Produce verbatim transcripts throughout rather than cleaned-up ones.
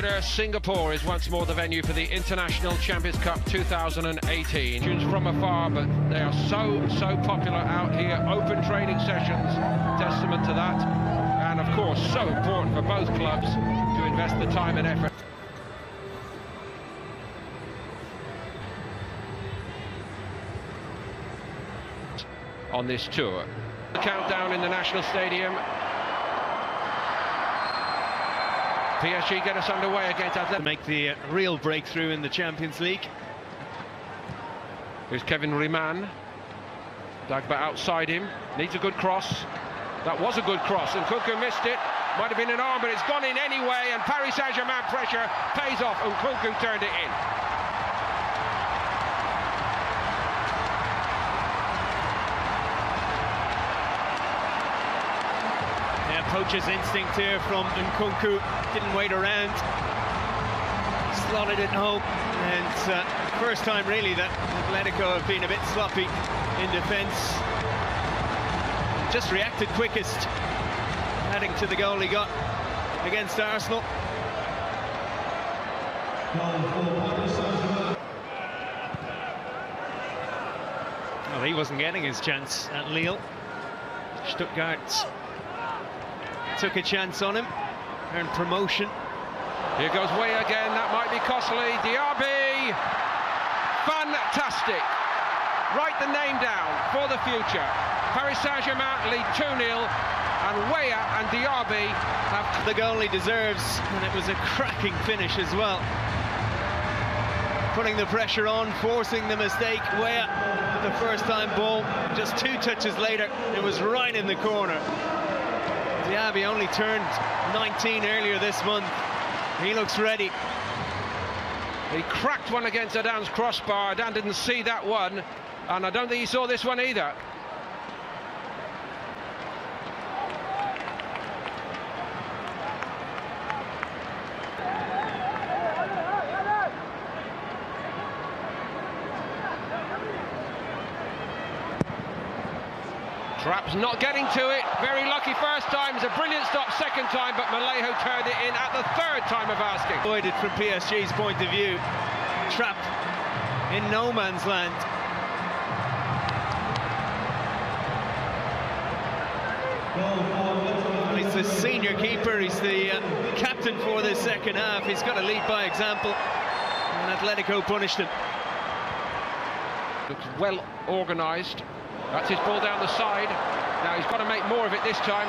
Jupiter, Singapore is once more the venue for the International Champions Cup two thousand eighteen. Tunes from afar, but they are so, so popular out here. Open training sessions, testament to that. And of course, so important for both clubs to invest the time and effort. On this tour. The countdown in the National Stadium. P S G get us underway against Atletico. Make the real breakthrough in the Champions League. Here's Kevin Rimane. Dagba outside him. Needs a good cross. That was a good cross, and Nkunku missed it. Might have been an arm, but it's gone in anyway, and Paris Saint-Germain pressure pays off, and Nkunku turned it in. Coach's instinct here from Nkunku, didn't wait around, slotted it home, and uh, first time really that Atletico have been a bit sloppy in defence. Just reacted quickest, adding to the goal he got against Arsenal. Well, he wasn't getting his chance at Lille. Stuttgart took a chance on him, earned promotion. Here goes Weyer again, that might be costly. Diaby, fantastic. Write the name down for the future. Paris Saint-Germain lead two nil, and Weyer and Diaby have the goal he deserves, and it was a cracking finish as well. Putting the pressure on, forcing the mistake. Weyer, the first time ball, just two touches later, it was right in the corner. Diaby only turned nineteen earlier this month. He looks ready. He cracked one against Adan's crossbar. Adan didn't see that one, and I don't think he saw this one either. Trapp's not getting to it, very lucky first time, it's a brilliant stop second time, but Mollejo turned it in at the third time of asking. Avoided from P S G's point of view, Trapp in no man's land. Well, he's the senior keeper, he's the uh, captain for this second half, he's got to lead by example, and Atletico punished him. Looks well organised. That's his ball down the side. Now he's got to make more of it this time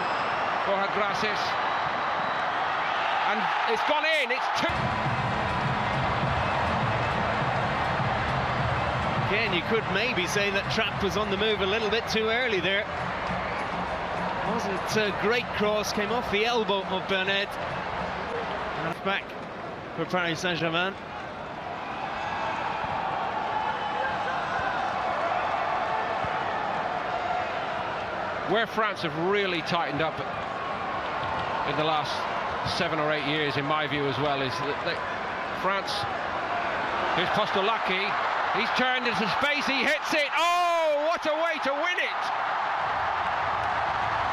for Grasas. And it's gone in, it's two. Again, you could maybe say that Trapp was on the move a little bit too early there. Wasn't a great cross, came off the elbow of Bernard. Half back for Paris Saint-Germain. Where France have really tightened up in the last seven or eight years, in my view as well, is that they, France, here's Postolachi, he's turned into space, he hits it, oh, what a way to win it!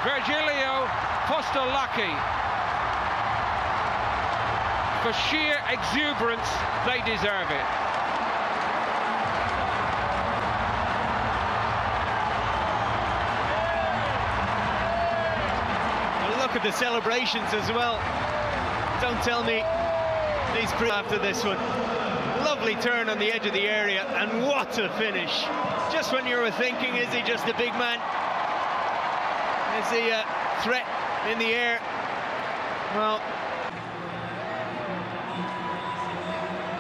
Virgiliu Postolachi. For sheer exuberance, they deserve it. Look at the celebrations as well. Don't tell me these pre after this one. Lovely turn on the edge of the area, and what a finish. Just when you were thinking, is he just a big man? Is he a threat in the air? Well...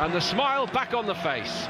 And the smile back on the face.